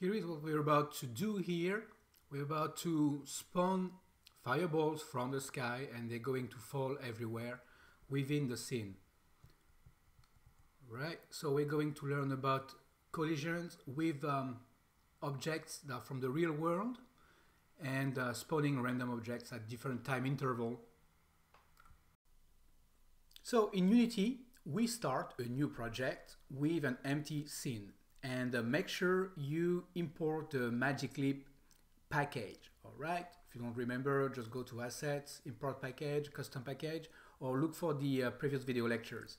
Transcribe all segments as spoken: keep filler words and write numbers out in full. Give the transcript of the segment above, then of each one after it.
Here is what we're about to do here. We're about to spawn fireballs from the sky and they're going to fall everywhere within the scene. Right, so we're going to learn about collisions with um, objects that are from the real world and uh, spawning random objects at different time interval. So in Unity, we start a new project with an empty scene and uh, make sure you import the Magic Leap package, all right? If you don't remember, just go to Assets, Import Package, Custom Package, or look for the uh, previous video lectures.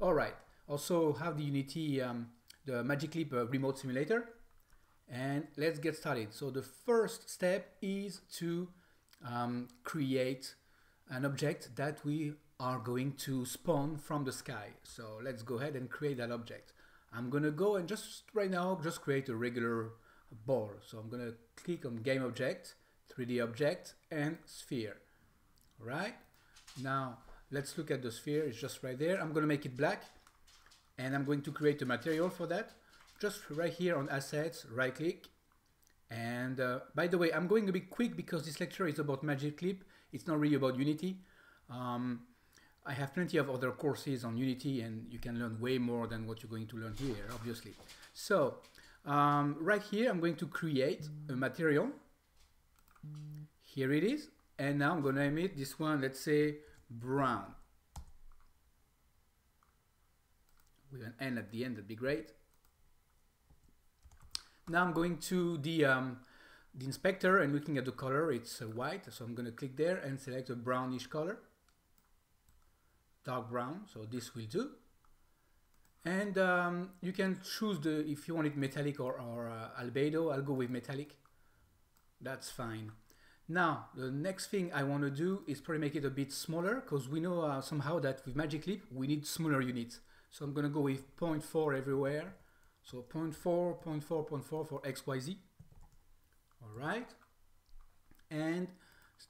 All right, also have the Unity, um, the Magic Leap uh, Remote Simulator. And let's get started. So the first step is to um, create an object that we are going to spawn from the sky. So let's go ahead and create that object. I'm gonna go and just right now just create a regular ball. So I'm gonna click on Game Object, three D Object, and Sphere. All right, now let's look at the sphere. It's just right there. I'm gonna make it black and I'm going to create a material for that. Just right here on Assets, right click. And uh, by the way, I'm going a bit quick because this lecture is about Magic Leap. It's not really about Unity. Um, I have plenty of other courses on Unity and you can learn way more than what you're going to learn here, obviously. So um, right here, I'm going to create a material. Here it is. And now I'm gonna emit this one, let's say brown. With an N at the end, that'd be great. Now I'm going to the, um, the inspector and looking at the color, it's uh, white. So I'm going to click there and select a brownish color, dark brown. So this will do. And um, you can choose the, if you want it metallic or, or uh, albedo. I'll go with metallic. That's fine. Now, the next thing I want to do is probably make it a bit smaller because we know uh, somehow that with Magic Leap, we need smaller units. So I'm going to go with zero point four everywhere. So zero point four, zero point four, zero point four for X Y Z. All right. And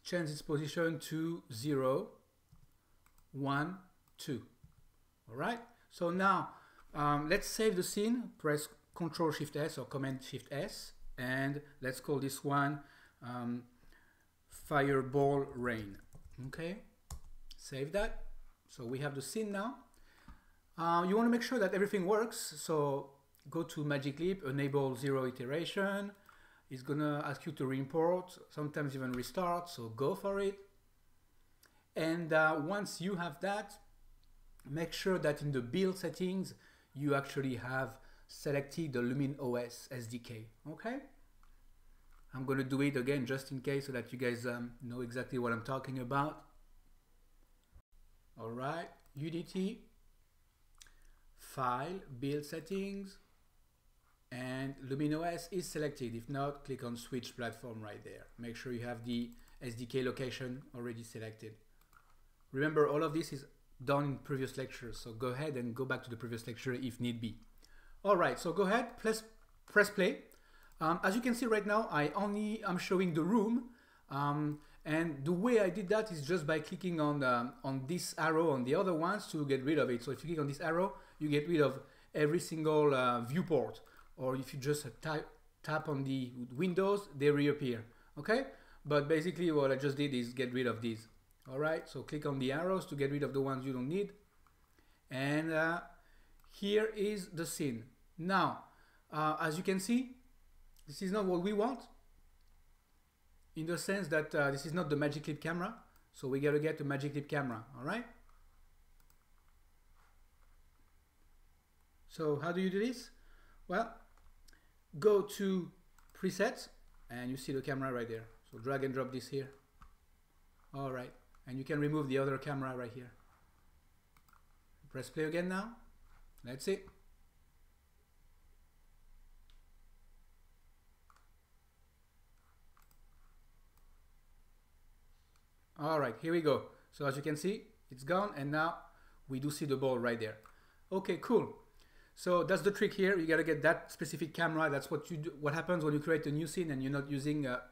change its position to zero, one, two. All right. So now um, let's save the scene. Press control shift S or command shift S. And let's call this one um, Fireball Rain. Okay. Save that. So we have the scene now. Uh, you want to make sure that everything works. So go to Magic Leap, enable zero iteration. It's gonna ask you to re-import, sometimes even restart, so go for it. And uh, once you have that, make sure that in the build settings, you actually have selected the LuminOS S D K, okay? I'm gonna do it again, just in case, so that you guys um, know exactly what I'm talking about. All right, Unity, File, Build Settings, and LuminOS is selected. If not, click on switch platform right there. Make sure you have the S D K location already selected. Remember, all of this is done in previous lectures, so go ahead and go back to the previous lecture if need be. All right, so go ahead, press, press play. Um, as you can see right now, I only am showing the room, um, and the way I did that is just by clicking on, um, on this arrow on the other ones to get rid of it. So if you click on this arrow, you get rid of every single uh, viewport. Or if you just type, tap on the windows, they reappear, okay? But basically what I just did is get rid of these, all right? So click on the arrows to get rid of the ones you don't need. And uh, here is the scene. Now, uh, as you can see, this is not what we want in the sense that uh, this is not the Magic Leap camera. So we gotta get a Magic Leap camera, all right? So how do you do this? Well, go to presets and you see the camera right there. So drag and drop this here. All right, and you can remove the other camera right here. Press play again now. That's it. All right, here we go. So as you can see, it's gone and now we do see the ball right there. Okay, cool. So that's the trick here. You gotta get that specific camera. That's what you do. What happens when you create a new scene and you're not using a,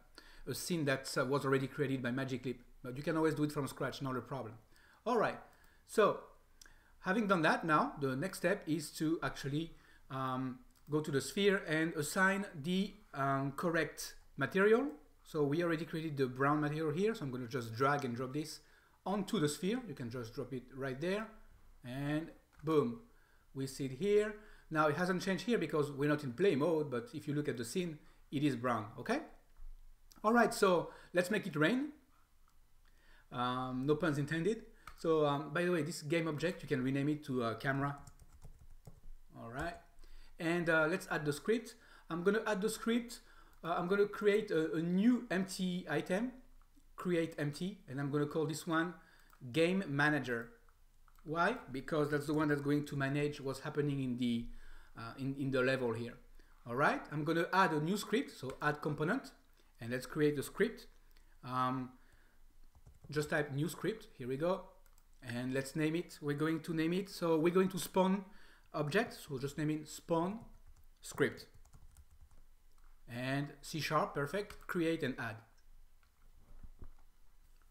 a scene that uh, was already created by Magic Leap. But you can always do it from scratch, not a problem. All right. So having done that, now the next step is to actually um, go to the sphere and assign the um, correct material. So we already created the brown material here, so I'm going to just drag and drop this onto the sphere. You can just drop it right there, and boom, we see it here. Now it hasn't changed here because we're not in play mode, but if you look at the scene, it is brown, okay? All right, so let's make it rain. Um, no puns intended. So um, by the way, this game object, you can rename it to uh, camera. All right, and uh, let's add the script. I'm gonna add the script. Uh, I'm gonna create a, a new empty item, create empty, and I'm gonna call this one Game Manager. Why? Because that's the one that's going to manage what's happening in the uh, in, in the level here. All right, I'm gonna add a new script, so add component, and let's create the script. Um, just type new script, here we go, and let's name it. We're going to name it, so we're going to spawn objects, so just name it spawn script. And C sharp, perfect, create and add.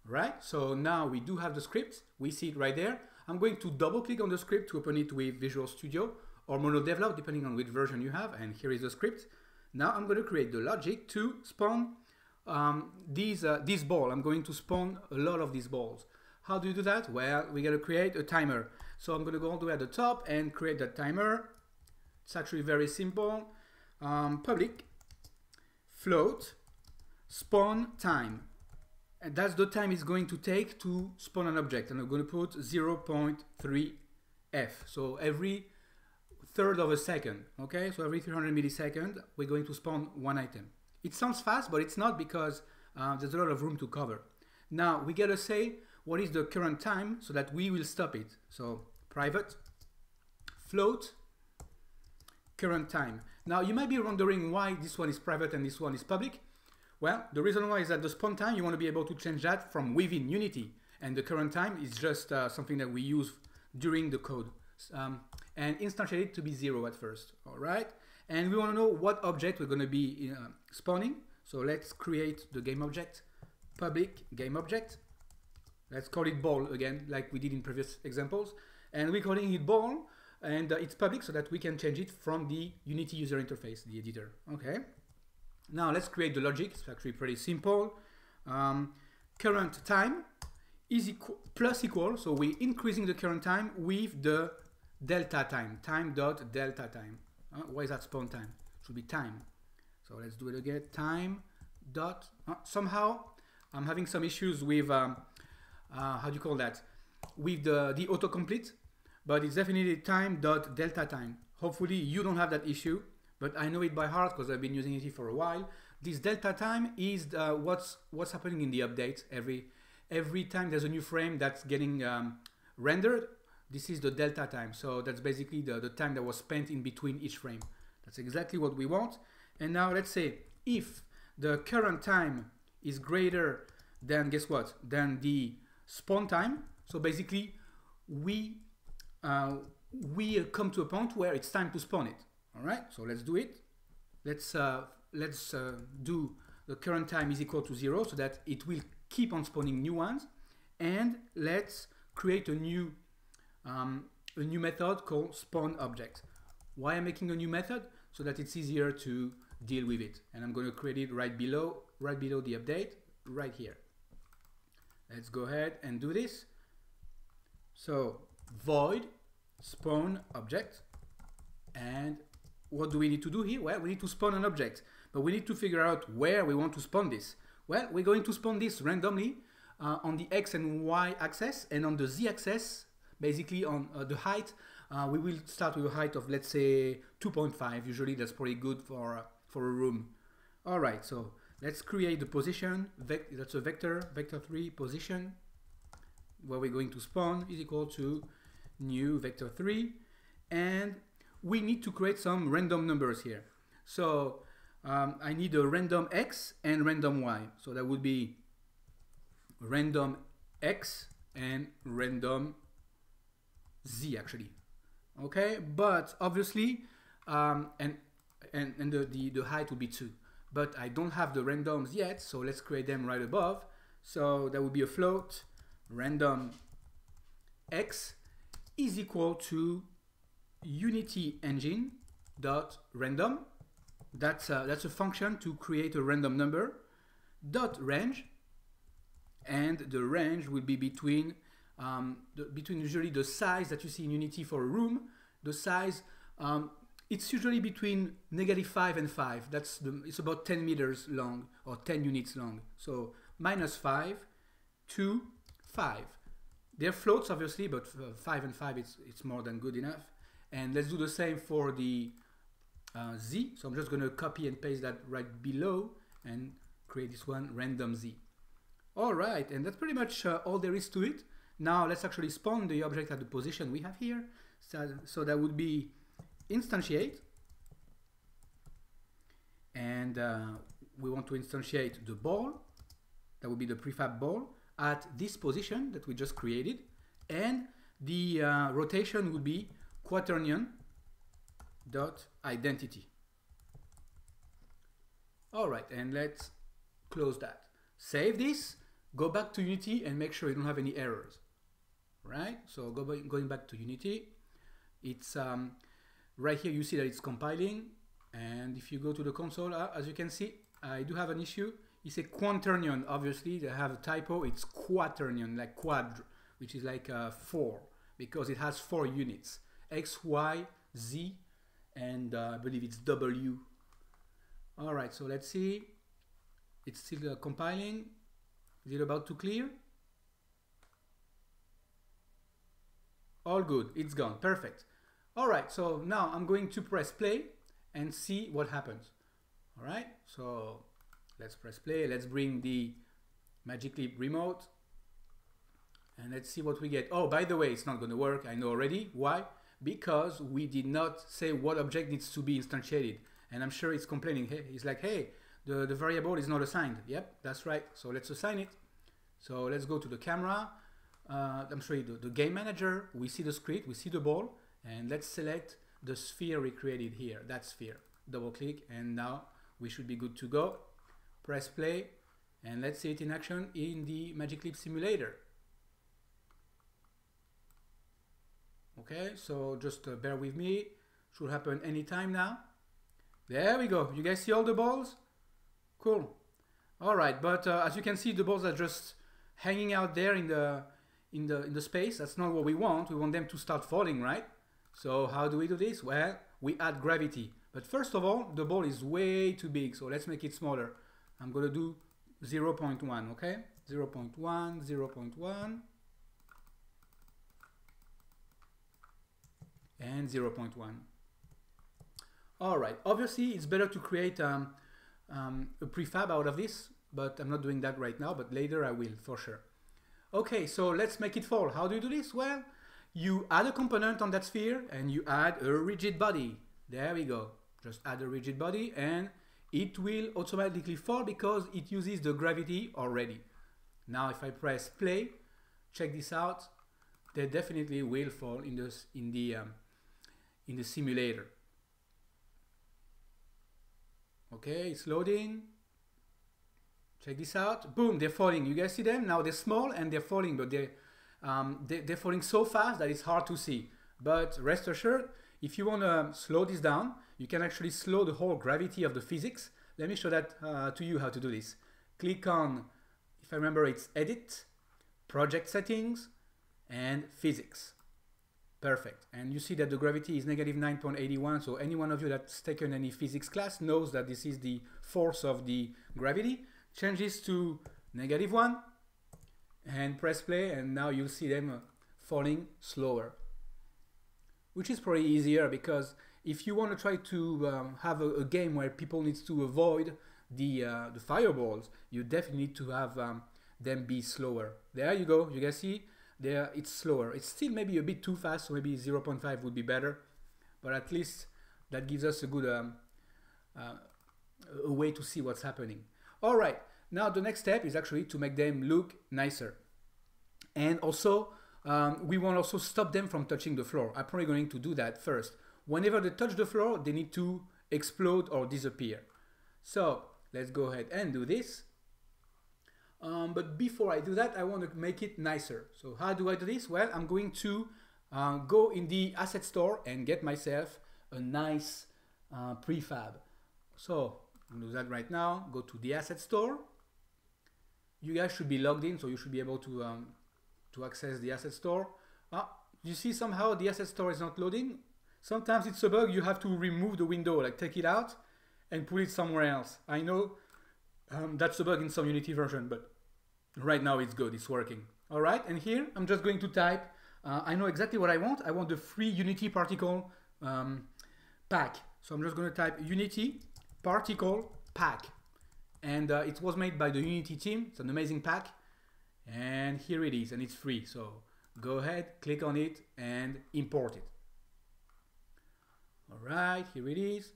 Right, so now we do have the script, we see it right there. I'm going to double click on the script to open it with Visual Studio or MonoDevelop, depending on which version you have, and here is the script. Now I'm going to create the logic to spawn um, these, uh, this ball. I'm going to spawn a lot of these balls. How do you do that? Well, we got to create a timer. So I'm going to go all the way at the top and create that timer. It's actually very simple. Um, public float spawn time. And that's the time it's going to take to spawn an object. And I'm going to put zero point three F. So every third of a second, okay? So every three hundred milliseconds, we're going to spawn one item. It sounds fast, but it's not because uh, there's a lot of room to cover. Now, we gotta say what is the current time so that we will stop it. So private float current time. Now, you might be wondering why this one is private and this one is public. Well, the reason why is that the spawn time, you wanna be able to change that from within Unity, and the current time is just uh, something that we use during the code. Um, and instantiate it to be zero at first, all right? And we want to know what object we're going to be uh, spawning. So let's create the game object, public game object. Let's call it ball again, like we did in previous examples. And we're calling it ball, and uh, it's public so that we can change it from the Unity user interface, the editor, okay? Now let's create the logic. It's actually pretty simple. Um, current time is equal, plus equal, so we're increasing the current time with the delta time, time dot delta time. Uh, why is that spawn time? Should be time. So let's do it again. Time dot uh, somehow I'm having some issues with um, uh, how do you call that? With the the autocomplete, but it's definitely time dot delta time. Hopefully you don't have that issue, but I know it by heart because I've been using it for a while. This delta time is uh, what's what's happening in the update. Every every time there's a new frame that's getting um, rendered. This is the delta time, so that's basically the, the time that was spent in between each frame. That's exactly what we want. And now let's say if the current time is greater than, guess what, than the spawn time, so basically we, uh, we come to a point where it's time to spawn it. All right, so let's do it. Let's, uh, let's uh, do the current time is equal to zero so that it will keep on spawning new ones. And let's create a new Um, a new method called spawn object. Why I'm making a new method? So that it's easier to deal with it. And I'm going to create it right below, right below the update, right here. Let's go ahead and do this. So void spawn object. And what do we need to do here? Well, we need to spawn an object, but we need to figure out where we want to spawn this. Well, we're going to spawn this randomly uh, on the X and Y axis, and on the Z axis, basically on uh, the height, uh, we will start with a height of, let's say, two point five. Usually that's pretty good for, uh, for a room. All right, so let's create the position. Vec that's a vector, vector three position, where we're going to spawn is equal to new vector three. And we need to create some random numbers here. So um, I need a random X and random Y. So that would be random X and random Z actually, okay, but obviously um, and and, and the, the, the height would be two, but I don't have the randoms yet, so let's create them right above. So that would be a float random X is equal to Unity engine dot random. That's a, that's a function to create a random number. Dot range, and the range will be between um, the, between usually the size that you see in Unity for a room. The size um, it's usually between negative five and five. That's the, it's about ten meters long or ten units long. So minus five to five. They're floats obviously, but five and five it's it's more than good enough. And let's do the same for the uh, Z. So I'm just going to copy and paste that right below and create this one, random Z. All right, and that's pretty much uh, all there is to it. Now let's actually spawn the object at the position we have here. So, so that would be instantiate. And uh, we want to instantiate the ball. That would be the prefab ball at this position that we just created. And the uh, rotation would be Quaternion dot identity. All right, and let's close that. Save this, go back to Unity and make sure you don't have any errors. Right, so go by, going back to Unity, it's um, right here you see that it's compiling, and if you go to the console, uh, as you can see, I do have an issue. It's a Quaternion, obviously, they have a typo, it's Quaternion, like quad, which is like uh, four, because it has four units. X, Y, Z, and uh, I believe it's W. All right, so let's see. It's still uh, compiling. Is it about to clear? All good, it's gone, perfect. All right, so now I'm going to press play and see what happens. All right, so let's press play. Let's bring the Magic Leap remote and let's see what we get. Oh, by the way, it's not gonna work, I know already. Why? Because we did not say what object needs to be instantiated, and I'm sure it's complaining. Hey, it's like, hey, the, the variable is not assigned. Yep, that's right, so let's assign it. So let's go to the camera, uh, I'm sorry, the, the game manager, we see the script, we see the ball, and let's select the sphere we created here, that sphere. Double click, and now we should be good to go. Press play, and let's see it in action in the Magic Leap simulator. Okay, so just uh, bear with me, should happen anytime now. There we go, you guys see all the balls? Cool. All right, but uh, as you can see, the balls are just hanging out there in the, in, the, in the space. That's not what we want, we want them to start falling, right? So how do we do this? Well, we add gravity. But first of all, the ball is way too big, so let's make it smaller. I'm gonna do zero point one, okay? zero point one, zero point one. And zero point one. All right, obviously it's better to create um, um, a prefab out of this, but I'm not doing that right now, but later I will for sure. Okay, so let's make it fall. How do you do this? Well, you add a component on that sphere and you add a rigid body. There we go, just add a rigid body and it will automatically fall because it uses the gravity already. Now if I press play, check this out, they definitely will fall in the, in the um, in the simulator. Okay, it's loading. Check this out. Boom, they're falling. You guys see them? Now they're small and they're falling, but they, um, they, they're falling so fast that it's hard to see. But rest assured, if you want to slow this down, you can actually slow the whole gravity of the physics. Let me show that uh, to you how to do this. Click on, if I remember, it's Edit, Project Settings, and Physics. Perfect, and you see that the gravity is negative nine point eight one, so any one of you that's taken any physics class knows that this is the force of the gravity. Change this to negative one, and press play, and now you'll see them falling slower. Which is probably easier, because if you want to try to um, have a, a game where people need to avoid the, uh, the fireballs, you definitely need to have um, them be slower. There you go, you guys see? There, it's slower. It's still maybe a bit too fast, so maybe zero point five would be better, but at least that gives us a good um, uh, a way to see what's happening. All right, now the next step is actually to make them look nicer, and also um, we want to also stop them from touching the floor. I'm probably going to do that first. Whenever they touch the floor, they need to explode or disappear. So let's go ahead and do this. Um, but before I do that, I want to make it nicer. So how do I do this? Well, I'm going to uh, go in the asset store and get myself a nice uh, prefab. So I'm going to do that right now. Go to the asset store. You guys should be logged in, so you should be able to um, to access the asset store. Ah, you see somehow the asset store is not loading. Sometimes it's a bug. You have to remove the window, like take it out and put it somewhere else. I know um, that's a bug in some Unity version, but right now it's good. It's working. All right, and here I'm just going to type. Uh, I know exactly what I want. I want the free Unity particle um, pack. So I'm just going to type Unity particle pack. And uh, it was made by the Unity team. It's an amazing pack. And here it is, and it's free. So go ahead, click on it, and import it. All right, here it is.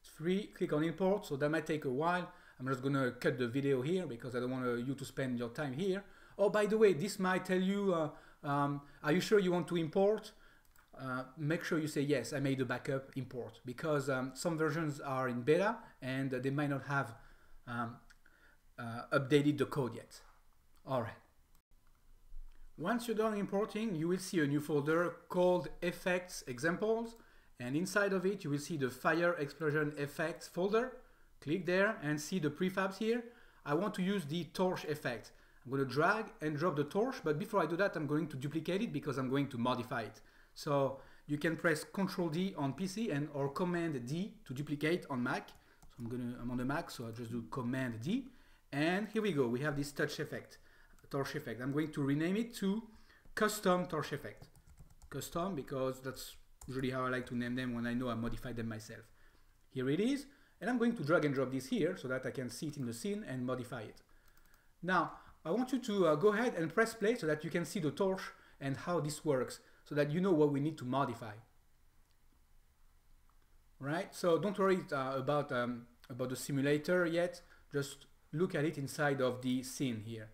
It's free. Click on import. So that might take a while. I'm just going to cut the video here because I don't want you to spend your time here. Oh, by the way, this might tell you, uh, um, are you sure you want to import? Uh, make sure you say, yes, I made a backup import, because um, some versions are in beta and they might not have um, uh, updated the code yet. All right. Once you're done importing, you will see a new folder called Effects Examples, and inside of it you will see the Fire Explosion Effects folder. Click there and see the prefabs here. I want to use the torch effect. I'm going to drag and drop the torch, but before I do that, I'm going to duplicate it because I'm going to modify it. So you can press control D on P C and or command D to duplicate on Mac. So I'm going to, I'm on the Mac, so I'll just do command D. And here we go. We have this touch effect. Torch effect. I'm going to rename it to Custom Torch Effect. Custom, because that's usually how I like to name them when I know I modified them myself. Here it is, and I'm going to drag and drop this here so that I can see it in the scene and modify it. Now I want you to uh, go ahead and press play so that you can see the torch and how this works, so that you know what we need to modify. Right? So don't worry uh, about um, about the simulator yet. Just look at it inside of the scene here.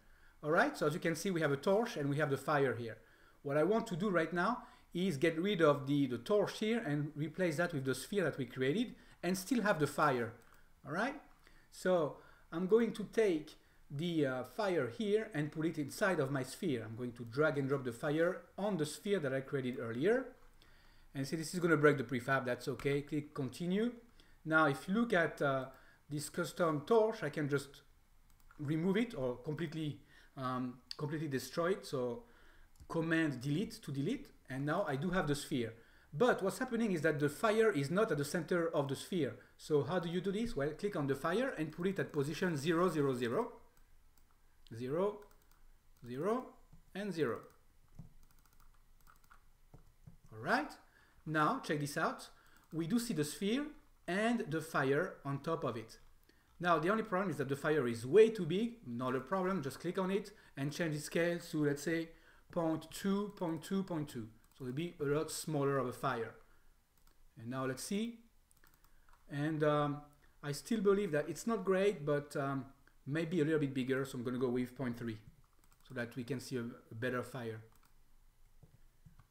Alright, so as you can see, we have a torch and we have the fire here. What I want to do right now is get rid of the, the torch here and replace that with the sphere that we created and still have the fire. Alright, so I'm going to take the uh, fire here and put it inside of my sphere. I'm going to drag and drop the fire on the sphere that I created earlier. And see, this is going to break the prefab, that's okay. Click continue. Now if you look at uh, this custom torch, I can just remove it or completely Um, completely destroyed, so command delete to delete, and now I do have the sphere. But what's happening is that the fire is not at the center of the sphere. So how do you do this? Well, click on the fire and put it at position zero, zero, zero, zero, zero, and zero. Alright, now check this out. We do see the sphere and the fire on top of it. Now, the only problem is that the fire is way too big. Not a problem, just click on it and change the scale to, let's say, zero point two, zero point two, zero point two. So it'll be a lot smaller of a fire. And now let's see. And um, I still believe that it's not great, but um, maybe a little bit bigger. So I'm going to go with zero point three so that we can see a, a better fire.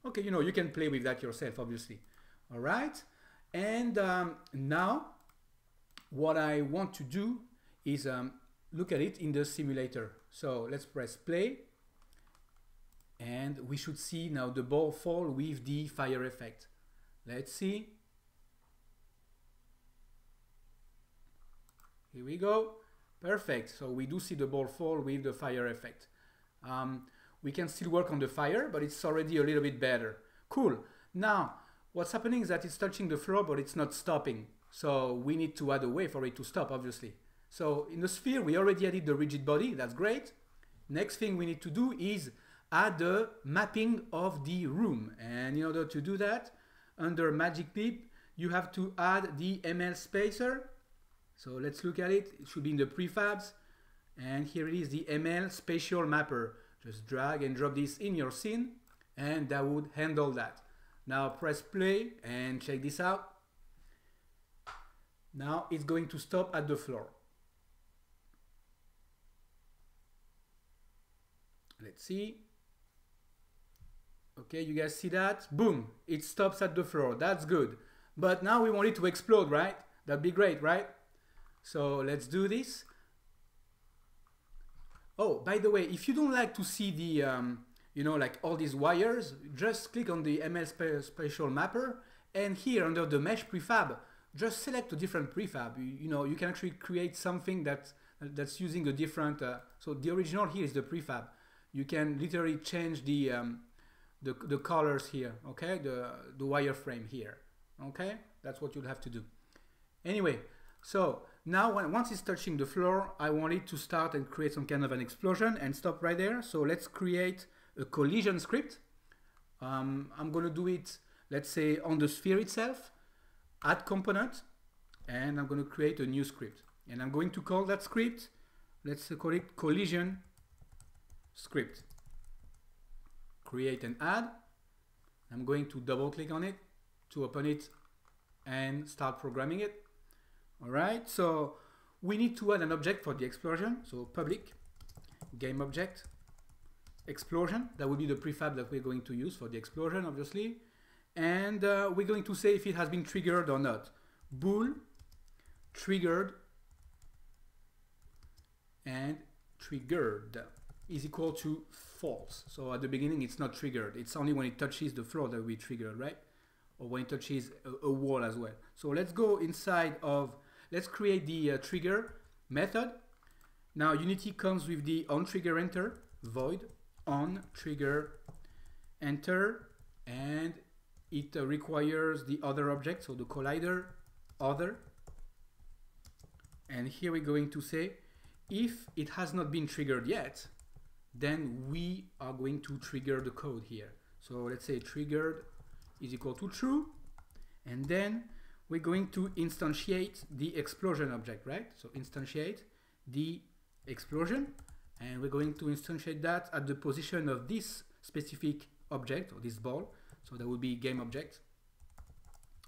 Okay, you know, you can play with that yourself, obviously. All right. And um, now, what I want to do is um, look at it in the simulator. So let's press play, and we should see now the ball fall with the fire effect. Let's see. Here we go. Perfect. So we do see the ball fall with the fire effect. Um, we can still work on the fire, but it's already a little bit better. Cool. Now, what's happening is that it's touching the floor, but it's not stopping. So we need to add a way for it to stop, obviously. So in the sphere, we already added the rigid body. That's great. Next thing we need to do is add the mapping of the room. And in order to do that, under Magic Leap, you have to add the M L spacer. So let's look at it. It should be in the prefabs. And here it is, the M L Spatial Mapper. Just drag and drop this in your scene, and that would handle that. Now press play and check this out. Now it's going to stop at the floor. Let's see. Okay, you guys see that? Boom, it stops at the floor. That's good. But now we want it to explode, right? That'd be great, right? So let's do this. Oh, by the way, if you don't like to see the, um, you know, like all these wires, just click on the M L Spatial Mapper, and here under the Mesh Prefab, just select a different prefab. You, you know, you can actually create something that that's using a different. Uh, so the original here is the prefab. You can literally change the um, the the colors here. Okay, the the wireframe here. Okay, that's what you'll have to do. Anyway, so now when, once it's touching the floor, I want it to start and create some kind of an explosion and stop right there. So let's create a collision script. Um, I'm going to do it, let's say, on the sphere itself, add component, and I'm going to create a new script. And I'm going to call that script, let's call it collision script. Create and add. I'm going to double click on it to open it and start programming it. All right, so we need to add an object for the explosion. So public game object explosion, that will be the prefab that we're going to use for the explosion, obviously. And uh, we're going to say if it has been triggered or not. Bool triggered and triggered is equal to false. So at the beginning, it's not triggered. It's only when it touches the floor that we trigger, right? Or when it touches a, a wall as well. So let's go inside of, let's create the uh, trigger method. Now Unity comes with the OnTriggerEnter void OnTriggerEnter, and it uh, requires the other object, so the collider other. And here we're going to say if it has not been triggered yet, then we are going to trigger the code here. So let's say triggered is equal to true, and then we're going to instantiate the explosion object, right? So instantiate the explosion, and we're going to instantiate that at the position of this specific object or this ball. So that would be game object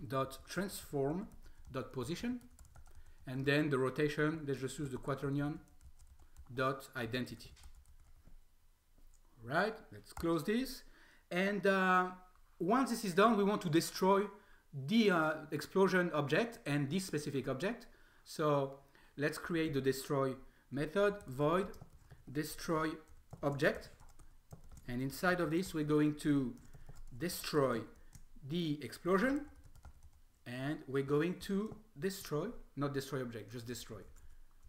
dot transform dot position, and then the rotation, let's just use the Quaternion dot identity. Right, let's close this. And uh, once this is done, we want to destroy the uh, explosion object and this specific object. So let's create the destroy method, void destroy object, and inside of this we're going to destroy the explosion, and we're going to destroy, not destroy object, just destroy.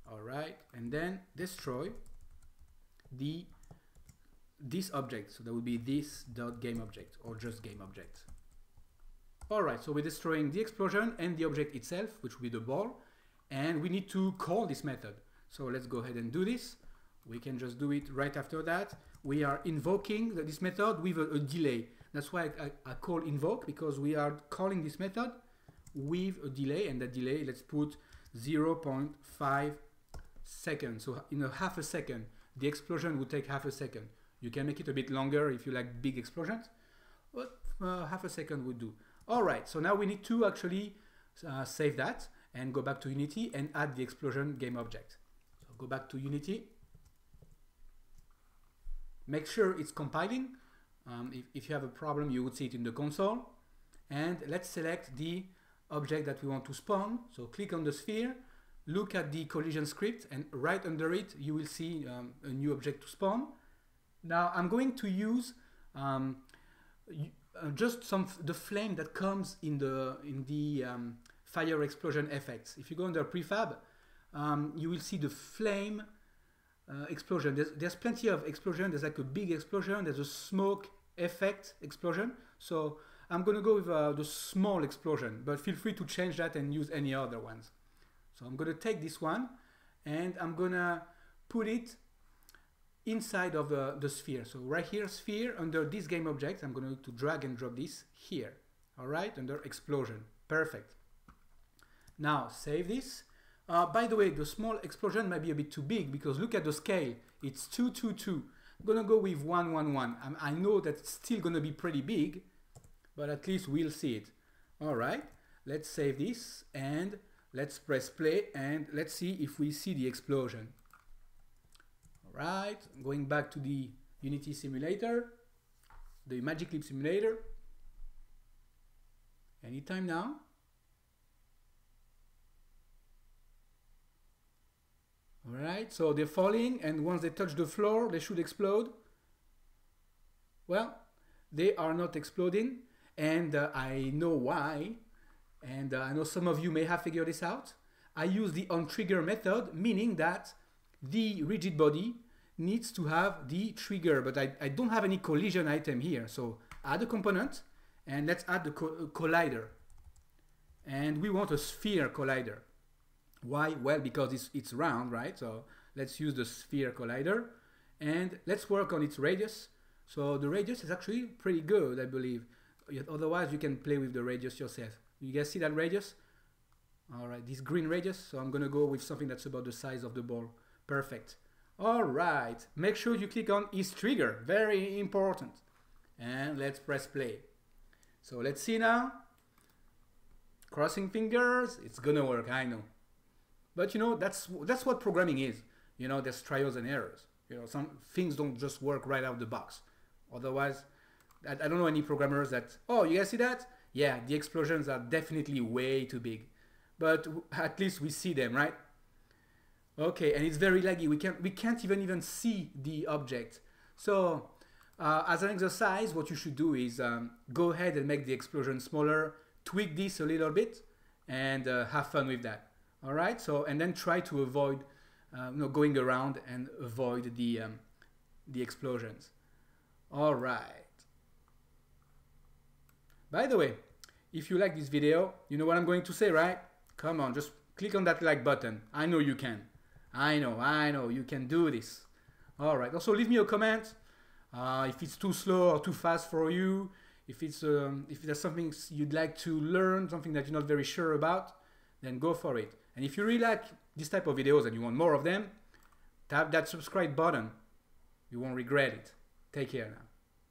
All right, and then destroy the this object, so that would be this dot game object or just game object. All right, so we're destroying the explosion and the object itself, which will be the ball, and we need to call this method. So let's go ahead and do this. We can just do it right after that. We are invoking this method with a, a delay. That's why I, I call invoke, because we are calling this method with a delay, and that delay, let's put zero point five seconds. So in a half a second, the explosion would take half a second. You can make it a bit longer if you like big explosions, but uh, half a second would do. All right, so now we need to actually uh, save that and go back to Unity and add the explosion game object. So go back to Unity. Make sure it's compiling. Um, if, if you have a problem, you would see it in the console. And let's select the object that we want to spawn. So click on the sphere, look at the collision script, and right under it, you will see um, a new object to spawn. Now I'm going to use um, just some f the flame that comes in the in the um, fire explosion effects. If you go under prefab, um, you will see the flame uh, explosion. There's, there's plenty of explosion. There's like a big explosion. There's a smoke effect explosion. So I'm going to go with uh, the small explosion, but feel free to change that and use any other ones. So I'm going to take this one, and I'm going to put it inside of the, the sphere. So right here, sphere, under this game object, I'm going to drag and drop this here. All right, under explosion. Perfect. Now save this. Uh, by the way, the small explosion might be a bit too big, because look at the scale. It's two two two. I'm going to go with one one one. I'm, I know that it's still going to be pretty big, but at least we'll see it. All right, let's save this, and let's press play, and let's see if we see the explosion. Right, going back to the Unity simulator, the Magic Leap simulator. Anytime now. All right, so they're falling, and once they touch the floor, they should explode. Well, they are not exploding, and uh, I know why. And uh, I know some of you may have figured this out. I use the on trigger method, meaning that the rigid body needs to have the trigger, but I, I don't have any collision item here. So add a component and let's add the co collider. And we want a sphere collider. Why? Well, because it's, it's round, right? So let's use the sphere collider and let's work on its radius. So the radius is actually pretty good, I believe. Otherwise, you can play with the radius yourself. You guys see that radius? All right, this green radius. So I'm gonna go with something that's about the size of the ball. Perfect. All right, make sure you click on his trigger, very important. And let's press play. So let's see now. Crossing fingers, it's gonna work, I know. But you know, that's that's what programming is. You know, there's trials and errors. You know, some things don't just work right out of the box. Otherwise, I, I don't know any programmers that, oh, you guys see that? Yeah, the explosions are definitely way too big. But at least we see them, right? Okay, and it's very laggy. We can't, we can't even, even see the object. So uh, as an exercise, what you should do is um, go ahead and make the explosion smaller, tweak this a little bit, and uh, have fun with that. All right, so, and then try to avoid uh, you know, going around and avoid the, um, the explosions. All right. By the way, if you like this video, you know what I'm going to say, right? Come on, just click on that like button. I know you can. I know, I know, you can do this. All right, also leave me a comment uh, if it's too slow or too fast for you, if, it's, um, if there's something you'd like to learn, something that you're not very sure about, then go for it. And if you really like this type of videos and you want more of them, tap that subscribe button. You won't regret it. Take care now.